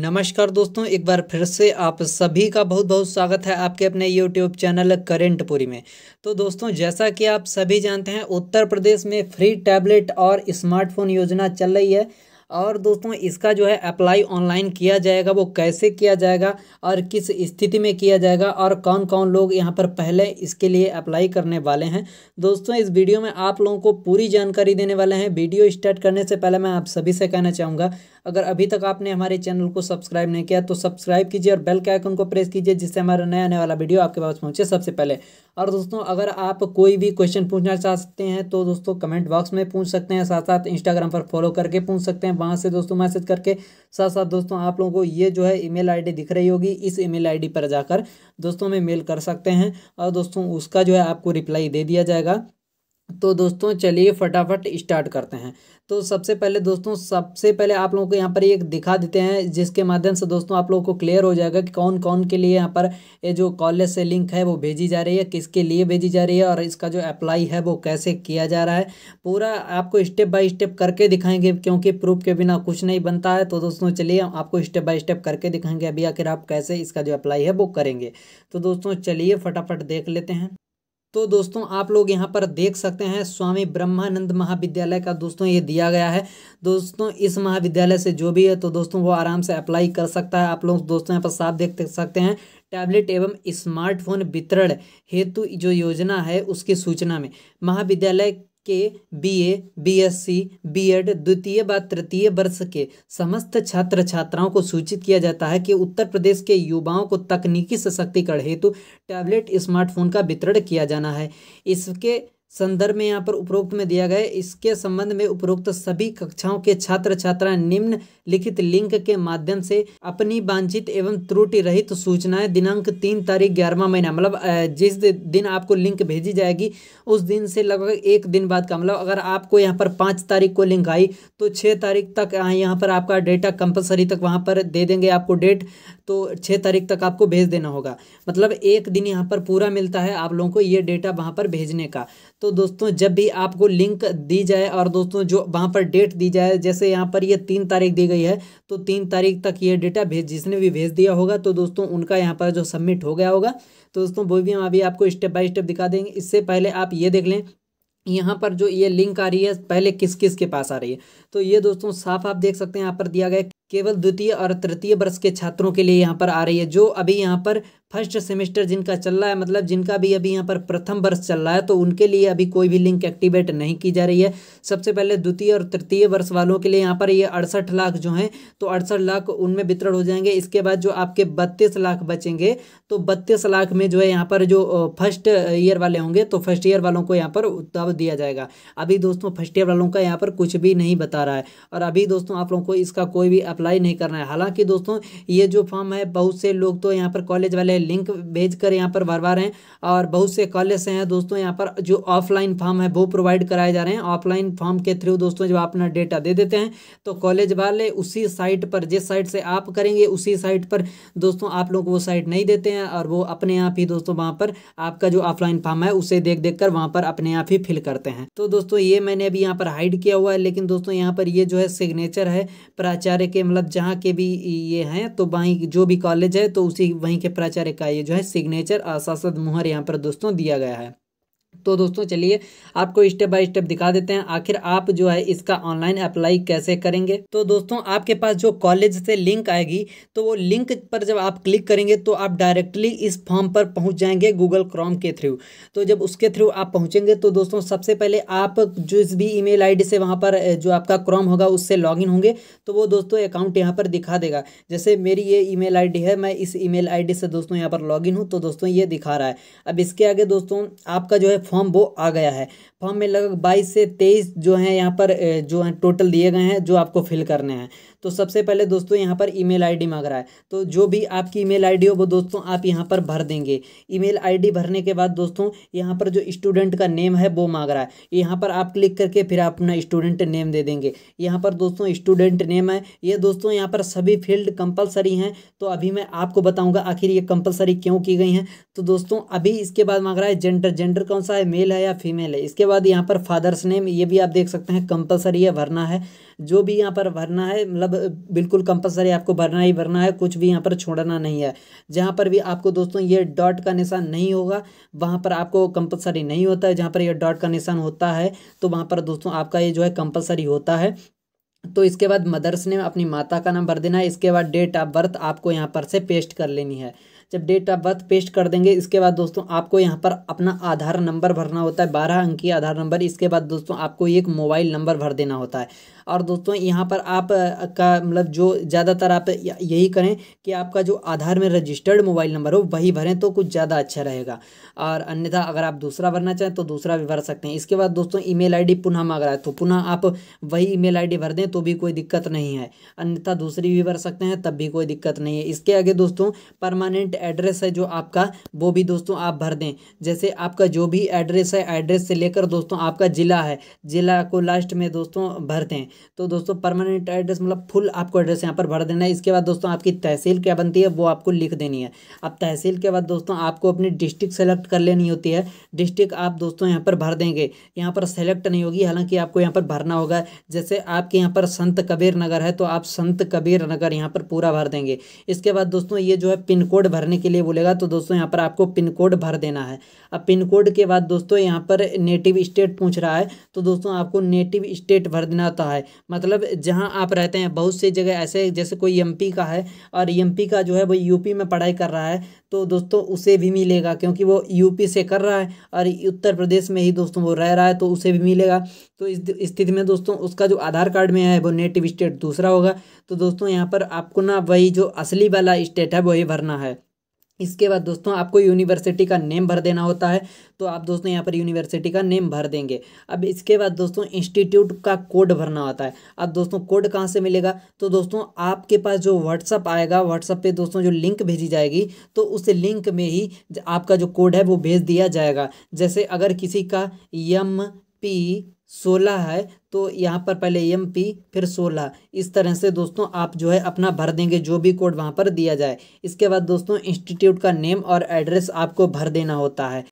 नमस्कार दोस्तों, एक बार फिर से आप सभी का बहुत बहुत स्वागत है आपके अपने YouTube चैनल करंटपुरी में। तो दोस्तों, जैसा कि आप सभी जानते हैं, उत्तर प्रदेश में फ्री टैबलेट और स्मार्टफोन योजना चल रही है। और दोस्तों, इसका जो है अप्लाई ऑनलाइन किया जाएगा, वो कैसे किया जाएगा और किस स्थिति में किया जाएगा और कौन कौन लोग यहाँ पर पहले इसके लिए अप्लाई करने वाले हैं। दोस्तों, इस वीडियो में आप लोगों को पूरी जानकारी देने वाले हैं। वीडियो स्टार्ट करने से पहले मैं आप सभी से कहना चाहूँगा, अगर अभी तक आपने हमारे चैनल को सब्सक्राइब नहीं किया तो सब्सक्राइब कीजिए और बेल के आइकन को प्रेस कीजिए, जिससे हमारा नया आने वाला वीडियो आपके पास पहुँचे सबसे पहले। और दोस्तों, अगर आप कोई भी क्वेश्चन पूछना चाहते हैं तो दोस्तों कमेंट बॉक्स में पूछ सकते हैं, साथ साथ इंस्टाग्राम पर फॉलो करके पूछ सकते हैं, वहाँ से दोस्तों मैसेज करके। साथ साथ दोस्तों, आप लोगों को ये जो है ईमेल आईडी दिख रही होगी, इस ईमेल आईडी पर जाकर दोस्तों में मेल कर सकते हैं और दोस्तों उसका जो है आपको रिप्लाई दे दिया जाएगा। तो दोस्तों चलिए फटाफट स्टार्ट करते हैं। तो सबसे पहले दोस्तों, आप लोगों को यहाँ पर एक दिखा देते हैं, जिसके माध्यम से दोस्तों आप लोगों को क्लियर हो जाएगा कि कौन कौन के लिए यहाँ पर ये जो कॉलेज से लिंक है वो भेजी जा रही है, किसके लिए भेजी जा रही है और इसका जो अप्लाई है वो कैसे किया जा रहा है। पूरा आपको स्टेप बाय स्टेप करके दिखाएंगे, क्योंकि प्रूफ के बिना कुछ नहीं बनता है। तो दोस्तों चलिए, हम आपको स्टेप बाय स्टेप करके दिखाएंगे अभी आखिर आप कैसे इसका जो अप्लाई है वो करेंगे। तो दोस्तों चलिए फटाफट देख लेते हैं। तो दोस्तों, आप लोग यहाँ पर देख सकते हैं स्वामी ब्रह्मानंद महाविद्यालय का दोस्तों ये दिया गया है। दोस्तों, इस महाविद्यालय से जो भी है तो दोस्तों वो आराम से अप्लाई कर सकता है। आप लोग दोस्तों यहाँ पर साफ देख सकते हैं, टैबलेट एवं स्मार्टफोन वितरण हेतु जो योजना है उसकी सूचना में महाविद्यालय के बीए, बीएससी, बीएड द्वितीय व तृतीय वर्ष के समस्त छात्र छात्राओं को सूचित किया जाता है कि उत्तर प्रदेश के युवाओं को तकनीकी सशक्तिकरण हेतु टैबलेट स्मार्टफोन का वितरण किया जाना है। इसके संदर्भ में यहाँ पर उपरोक्त में दिया गया है, इसके संबंध में उपरोक्त सभी कक्षाओं के छात्र छात्राएं निम्नलिखित लिंक के माध्यम से अपनी वांछित एवं त्रुटि रहित सूचनाएं दिनांक 3 तारीख 11वां महीना, मतलब जिस दिन आपको लिंक भेजी जाएगी उस दिन से लगभग एक दिन बाद का, मतलब अगर आपको यहाँ पर 5 तारीख को लिंक आई तो 6 तारीख तक यहाँ पर आपका डेटा कंपल्सरी तक वहाँ पर दे देंगे आपको डेट, तो 6 तारीख तक आपको भेज देना होगा। मतलब एक दिन यहाँ पर पूरा मिलता है आप लोगों को ये डेटा वहाँ पर भेजने का। तो दोस्तों, जब भी आपको लिंक दी जाए और दोस्तों जो वहाँ पर डेट दी जाए, जैसे यहाँ पर ये 3 तारीख दी गई है तो 3 तारीख तक ये डेटा जिसने भी भेज दिया होगा तो दोस्तों उनका यहाँ पर जो सबमिट हो गया होगा तो दोस्तों वो भी हम अभी आपको स्टेप बाय स्टेप दिखा देंगे। इससे पहले आप ये देख लें, यहाँ पर जो ये लिंक आ रही है पहले किस किस के पास आ रही है। तो ये दोस्तों साफ आप देख सकते हैं, यहाँ पर दिया गया केवल द्वितीय और तृतीय वर्ष के छात्रों के लिए यहाँ पर आ रही है, जो अभी यहाँ पर फर्स्ट सेमेस्टर जिनका चल रहा है, मतलब जिनका भी अभी यहाँ पर प्रथम वर्ष चल रहा है तो उनके लिए अभी कोई भी लिंक एक्टिवेट नहीं की जा रही है। सबसे पहले द्वितीय और तृतीय वर्ष वालों के लिए यहाँ पर ये 68 लाख जो हैं तो 68 लाख उनमें वितरण हो जाएंगे। इसके बाद जो आपके 32 लाख बचेंगे तो 32 लाख में जो है यहाँ पर जो फर्स्ट ईयर वाले होंगे तो फर्स्ट ईयर वालों को यहाँ पर तब दिया जाएगा। अभी दोस्तों फर्स्ट ईयर वालों का यहाँ पर कुछ भी नहीं बता रहा है और अभी दोस्तों आप लोगों को इसका कोई भी अप्लाई नहीं करना है। हालांकि दोस्तों ये जो फॉर्म है, बहुत से लोग तो यहाँ पर कॉलेज वाले लिंक भेजकर यहाँ पर भरवा रहे हैं और बहुत से कॉलेज से हैं दोस्तों यहाँ पर जो ऑफलाइन फॉर्म है वो प्रोवाइड कराए जा रहे हैं। ऑफलाइन फॉर्म के थ्रू दोस्तों जब आप अपना डेटा दे देते हैं तो कॉलेज वाले उसी साइट पर, जिस साइट से आप करेंगे उसी साइट पर दोस्तों आप लोग वो साइट नहीं देते हैं और वो अपने आप ही दोस्तों वहाँ पर आपका जो ऑफलाइन फॉर्म है उसे देख देख कर वहाँ पर अपने आप ही फिल करते हैं। तो दोस्तों ये मैंने अभी यहाँ पर हाइड किया हुआ है, लेकिन दोस्तों यहाँ पर ये जो है सिग्नेचर है प्राचार्य के, मतलब जहाँ के भी ये हैं तो वहीं जो भी कॉलेज है तो उसी वहीं के प्राचार्य का ये जो है सिग्नेचर आशासद मुहर यहाँ पर दोस्तों दिया गया है। तो दोस्तों चलिए आपको स्टेप बाय स्टेप दिखा देते हैं आखिर आप जो है इसका ऑनलाइन अप्लाई कैसे करेंगे। तो दोस्तों आपके पास जो कॉलेज से लिंक आएगी तो वो लिंक पर जब आप क्लिक करेंगे तो आप डायरेक्टली इस फॉर्म पर पहुंच जाएंगे गूगल क्रोम के थ्रू। तो जब उसके थ्रू आप पहुंचेंगे तो दोस्तों सबसे पहले आप जिस भी ईमेल आईडी से वहाँ पर जो आपका क्रोम होगा उससे लॉगिन होंगे तो वो दोस्तों अकाउंट यहाँ पर दिखा देगा। जैसे मेरी ये ईमेल आईडी है, मैं इस ईमेल आईडी से दोस्तों यहाँ पर लॉगिन हूँ तो दोस्तों ये दिखा रहा है। अब इसके आगे दोस्तों आपका जो है फॉर्म वो आ गया है। फॉर्म में लगभग 22 से 23 जो हैं यहाँ पर जो हैं टोटल दिए गए हैं जो आपको फिल करने हैं। तो सबसे पहले दोस्तों यहाँ पर ईमेल आईडी मांग रहा है, तो जो भी आपकी ईमेल आईडी हो वो दोस्तों आप यहाँ पर भर देंगे। ईमेल आईडी भरने के बाद दोस्तों यहाँ पर जो स्टूडेंट का नेम है वो मांग रहा है, यहाँ पर आप क्लिक करके फिर आप अपना स्टूडेंट नेम दे देंगे। यहाँ पर दोस्तों स्टूडेंट नेम है, ये दोस्तों यहाँ पर सभी फील्ड कंपलसरी हैं तो अभी मैं आपको बताऊँगा आखिर ये कंपलसरी क्यों की गई हैं। तो दोस्तों अभी इसके बाद मांग रहा है जेंडर, जेंडर कौन सा है, मेल है या फीमेल है। इसके बाद यहाँ पर फादर्स नेम, ये भी आप देख सकते हैं कंपलसरी है भरना है। जो भी यहाँ पर भरना है मतलब बिल्कुल कंपलसरी आपको भरना ही भरना है, कुछ भी यहाँ पर छोड़ना नहीं है। जहाँ पर भी आपको दोस्तों ये डॉट का निशान नहीं होगा वहाँ पर आपको कंपलसरी नहीं होता है, जहाँ पर यह डॉट का निशान होता है तो वहाँ पर दोस्तों आपका ये जो है कंपलसरी होता है। तो इसके बाद मदर्स ने अपनी माता का नाम भर देना है। इसके बाद डेट ऑफ बर्थ आपको यहाँ पर से पेस्ट कर लेनी है। जब डेट ऑफ बर्थ पेस्ट कर देंगे इसके बाद दोस्तों आपको यहाँ पर अपना आधार नंबर भरना होता है, 12 अंकीय आधार नंबर। इसके बाद दोस्तों आपको एक मोबाइल नंबर भर देना होता है। और दोस्तों यहाँ पर आप का मतलब जो ज़्यादातर आप यही करें कि आपका जो आधार में रजिस्टर्ड मोबाइल नंबर हो वही भरें तो कुछ ज़्यादा अच्छा रहेगा, और अन्यथा अगर आप दूसरा भरना चाहें तो दूसरा भी भर सकते हैं। इसके बाद दोस्तों ईमेल आई डी पुनः मांग रहा है तो पुनः आप वही ईमेल आई डी भर दें तो भी कोई दिक्कत नहीं है, अन्यथा दूसरी भी भर सकते हैं तब भी कोई दिक्कत नहीं है। इसके आगे दोस्तों परमानेंट एड्रेस है जो आपका वो भी दोस्तों आप भर दें। जैसे आपका जो भी एड्रेस है, एड्रेस से लेकर दोस्तों आपका ज़िला है, ज़िला को लास्ट में दोस्तों भर दें। तो दोस्तों परमानेंट एड्रेस मतलब फुल आपको एड्रेस यहाँ पर भर देना है। इसके बाद दोस्तों आपकी तहसील क्या बनती है वो आपको लिख देनी है। अब तहसील के बाद दोस्तों आपको अपनी डिस्ट्रिक्ट सेलेक्ट कर लेनी होती है। डिस्ट्रिक्ट आप दोस्तों यहाँ पर भर देंगे, यहाँ पर सेलेक्ट नहीं होगी, हालांकि आपको यहाँ पर भरना होगा। जैसे आपके यहाँ पर संत कबीर नगर है तो आप संत कबीर नगर यहाँ पर पूरा भर देंगे। इसके बाद दोस्तों ये जो है पिन कोड भरने के लिए बोलेगा तो दोस्तों यहाँ पर आपको पिन कोड भर देना है। अब पिन कोड के बाद दोस्तों यहाँ पर नेटिव स्टेट पूछ रहा है तो दोस्तों आपको नेटिव स्टेट भर देना होता है, मतलब जहाँ आप रहते हैं। बहुत सी जगह ऐसे जैसे कोई एमपी का है और एमपी का जो है वो यूपी में पढ़ाई कर रहा है तो दोस्तों उसे भी मिलेगा, क्योंकि वो यूपी से कर रहा है और उत्तर प्रदेश में ही दोस्तों वो रह रहा है तो उसे भी मिलेगा। तो इस स्थिति में दोस्तों उसका जो आधार कार्ड में है वो नेटिव स्टेट दूसरा होगा। तो दोस्तों यहाँ पर आपको ना वही जो असली वाला स्टेट है वही भरना है। इसके बाद दोस्तों आपको यूनिवर्सिटी का नेम भर देना होता है तो आप दोस्तों यहाँ पर यूनिवर्सिटी का नेम भर देंगे। अब इसके बाद दोस्तों इंस्टीट्यूट का कोड भरना होता है। अब दोस्तों कोड कहाँ से मिलेगा तो दोस्तों आपके पास जो व्हाट्सअप आएगा, व्हाट्सअप पे दोस्तों जो लिंक भेजी जाएगी तो उस लिंक में ही आपका जो कोड है वो भेज दिया जाएगा। जैसे अगर किसी का MP 16 है तो यहाँ पर पहले MP फिर 16, इस तरह से दोस्तों आप जो है अपना भर देंगे जो भी कोड वहाँ पर दिया जाए। इसके बाद दोस्तों इंस्टीट्यूट का नेम और एड्रेस आपको भर देना होता है,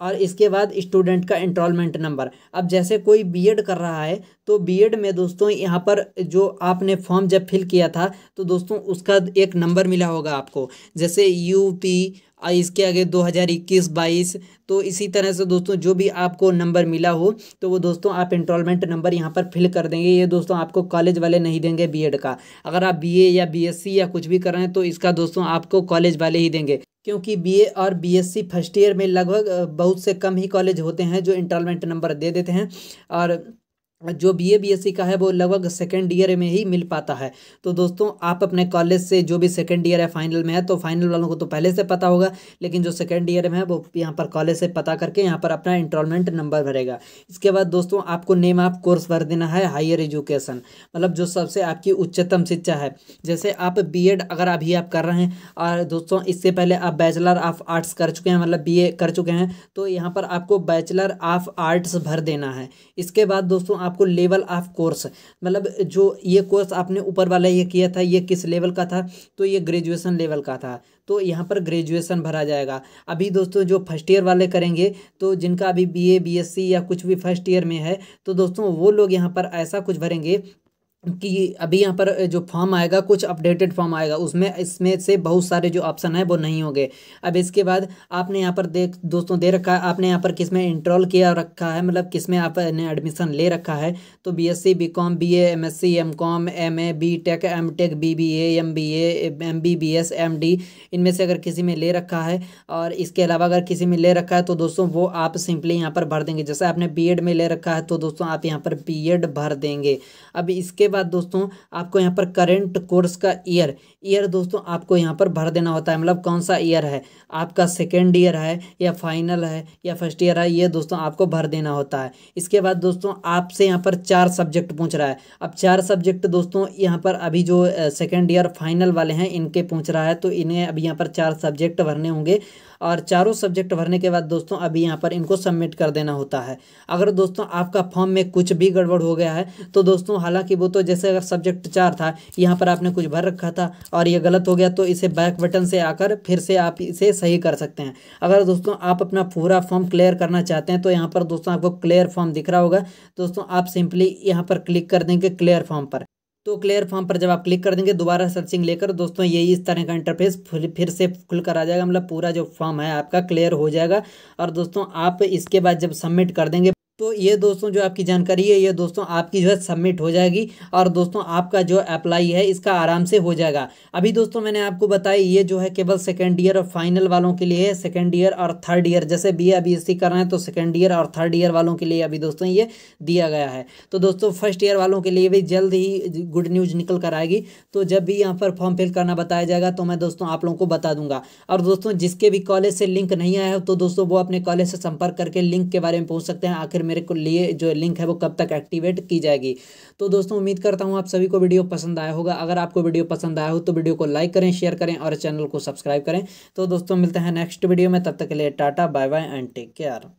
और इसके बाद स्टूडेंट का एनरोलमेंट नंबर। अब जैसे कोई बीएड कर रहा है तो बीएड में दोस्तों यहाँ पर जो आपने फॉर्म जब फिल किया था तो दोस्तों उसका एक नंबर मिला होगा आपको, जैसे UP इसके आगे 2021-22। तो इसी तरह से दोस्तों जो भी आपको नंबर मिला हो तो वो दोस्तों आप एनरोलमेंट नंबर यहाँ पर फिल कर देंगे। ये दोस्तों आपको कॉलेज वाले नहीं देंगे बीएड का। अगर आप BA या BSc या कुछ भी कर रहे हैं तो इसका दोस्तों आपको कॉलेज वाले ही देंगे, क्योंकि BA और BSc फर्स्ट ईयर में लगभग बहुत से कम ही कॉलेज होते हैं जो एनरोलमेंट नंबर दे देते हैं, और जो BA BSc का है वो लगभग सेकेंड ईयर में ही मिल पाता है। तो दोस्तों आप अपने कॉलेज से जो भी सेकेंड ईयर है फाइनल में है तो फाइनल वालों को तो पहले से पता होगा, लेकिन जो सेकेंड ईयर में है वो यहाँ पर कॉलेज से पता करके यहाँ पर अपना एनरोलमेंट नंबर भरेगा। इसके बाद दोस्तों आपको नेम ऑफ कोर्स भर देना है, हायर एजुकेशन मतलब जो सबसे आपकी उच्चतम शिक्षा है। जैसे आप BA अगर अभी आप कर रहे हैं और दोस्तों इससे पहले आप बैचलर ऑफ आर्ट्स कर चुके हैं, मतलब BA कर चुके हैं, तो यहाँ पर आपको बैचलर ऑफ आर्ट्स भर देना है। इसके बाद दोस्तों आपको लेवल ऑफ कोर्स मतलब जो ये कोर्स आपने ऊपर वाला ये किया था ये किस लेवल का था तो ये ग्रेजुएशन लेवल का था, तो यहाँ पर ग्रेजुएशन भरा जाएगा। अभी दोस्तों जो फर्स्ट ईयर वाले करेंगे तो जिनका अभी BA BSc या कुछ भी फर्स्ट ईयर में है तो दोस्तों वो लोग यहाँ पर ऐसा कुछ भरेंगे कि अभी यहाँ पर जो फॉर्म आएगा कुछ अपडेटेड फॉर्म आएगा, उसमें इसमें से बहुत सारे जो ऑप्शन है वो नहीं होंगे। अब इसके बाद आपने यहाँ पर देख दोस्तों दे रखा है आपने यहाँ पर किस में एनरोल किया रखा है, मतलब किस में आपने एडमिशन ले रखा है। तो BSc BCom BA MSc MCom MA BTech MTech BBA MBA MBBS MD इनमें से अगर किसी में ले रखा है, और इसके अलावा अगर किसी में ले रखा है तो दोस्तों वो आप सिंपली यहाँ पर भर देंगे। जैसे आपने BEd में ले रखा है तो दोस्तों आप यहाँ पर BEd भर देंगे। अब इसके बाद दोस्तों आपको यहाँ पर करंट कोर्स का ईयर दोस्तों आपको यहाँ पर भर देना होता है, मतलब कौन सा ईयर है आपका, सेकेंड ईयर है या फाइनल है या फर्स्ट ईयर है, ये दोस्तों आपको भर देना होता है। इसके बाद दोस्तों आपसे यहाँ पर 4 सब्जेक्ट पूछ रहा है। अब 4 सब्जेक्ट दोस्तों यहाँ पर अभी जो सेकेंड ईयर फाइनल वाले हैं इनके पूछ रहा है तो इन्हें अभी यहाँ पर 4 सब्जेक्ट भरने होंगे। और चारों सब्जेक्ट भरने के बाद दोस्तों अभी यहाँ पर इनको सबमिट कर देना होता है। अगर दोस्तों आपका फॉर्म में कुछ भी गड़बड़ हो गया है तो दोस्तों, हालांकि वो तो जैसे अगर सब्जेक्ट 4 था, यहाँ पर आपने कुछ भर रखा था और ये गलत हो गया, तो इसे बैक बटन से आकर फिर से आप इसे सही कर सकते हैं। अगर दोस्तों आप अपना पूरा फॉर्म क्लियर करना चाहते हैं तो यहाँ पर दोस्तों आपको क्लियर फॉर्म दिख रहा होगा, दोस्तों आप सिंपली यहाँ पर क्लिक कर देंगे क्लियर फॉर्म पर। तो क्लियर फॉर्म पर जब आप क्लिक कर देंगे दोबारा सर्चिंग लेकर दोस्तों यही इस तरह का इंटरफेस फिर से खुल कर आ जाएगा, मतलब पूरा जो फॉर्म है आपका क्लियर हो जाएगा। और दोस्तों आप इसके बाद जब सबमिट कर देंगे तो ये दोस्तों जो आपकी जानकारी है ये दोस्तों आपकी जो है सबमिट हो जाएगी और दोस्तों आपका जो अप्लाई है इसका आराम से हो जाएगा। अभी दोस्तों मैंने आपको बताया ये जो है केवल सेकेंड ईयर और फाइनल वालों के लिए है। सेकेंड ईयर और थर्ड ईयर, जैसे BA BSc कर रहे हैं तो सेकेंड ईयर और थर्ड ईयर वालों के लिए अभी दोस्तों ये दिया गया है। तो दोस्तों फर्स्ट ईयर वालों के लिए भी जल्द ही गुड न्यूज़ निकल कर आएगी। तो जब भी यहाँ पर फॉर्म फिल करना बताया जाएगा तो मैं दोस्तों आप लोगों को बता दूंगा। और दोस्तों जिसके भी कॉलेज से लिंक नहीं आया हो तो दोस्तों वो अपने कॉलेज से संपर्क करके लिंक के बारे में पूछ सकते हैं, आखिर मेरे को लिए जो लिंक है वो कब तक एक्टिवेट की जाएगी। तो दोस्तों उम्मीद करता हूँ आप सभी को वीडियो पसंद आया होगा। अगर आपको वीडियो पसंद आया हो तो वीडियो को लाइक करें, शेयर करें और चैनल को सब्सक्राइब करें। तो दोस्तों मिलते हैं नेक्स्ट वीडियो में, तब तक के लिए tata bye bye and take care.